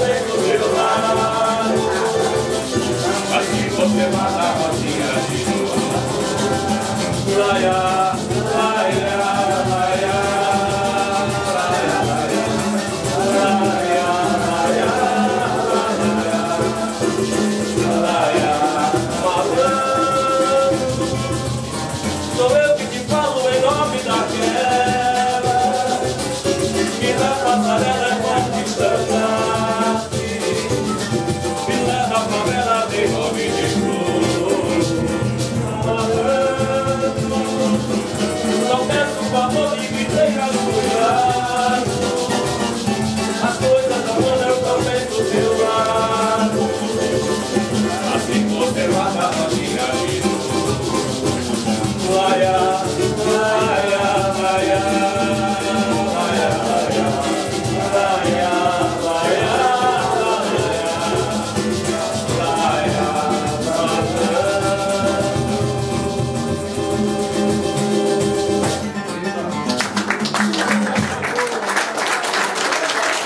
Assim você vai dar uma giradinha.